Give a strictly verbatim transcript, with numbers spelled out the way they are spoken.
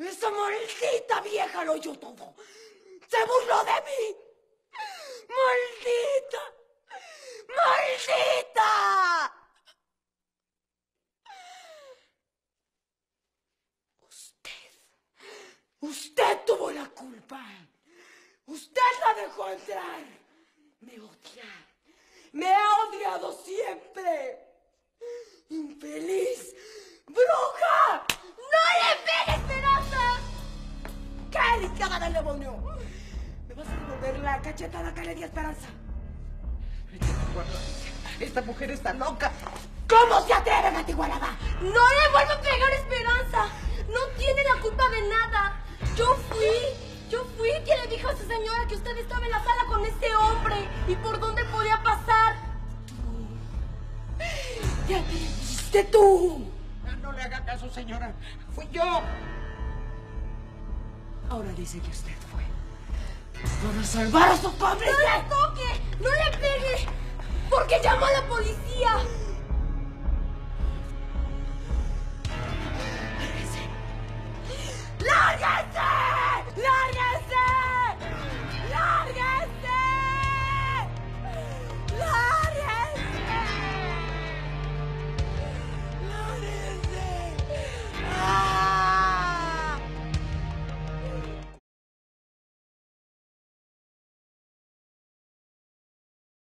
¡Esa maldita vieja lo oyó todo! ¡Se burló de mí! ¡Maldita! ¡Maldita! Usted, usted tuvo la culpa. Usted la dejó entrar. Me odia. Me ha odiado siempre. ¡Infeliz! ¡Bruja! ¡No le pegues, pedazo! ¡Qué delicada del demonio! Me vas a devolver la cachetada que le di a Esperanza. Esta mujer está loca. ¿Cómo se atreve, Matigualada? ¡No le vuelvo a pegar, Esperanza! No tiene la culpa de nada. Yo fui, yo fui quien le dijo a esa señora que usted estaba en la sala con ese hombre y por dónde podía pasar. ¿Qué hiciste tú? No le haga caso, señora. Fui yo. Ahora dice que usted fue. ¡Van a salvar a su padre! ¡No le toque! ¡No le pegue! ¡Porque llamó a la policía!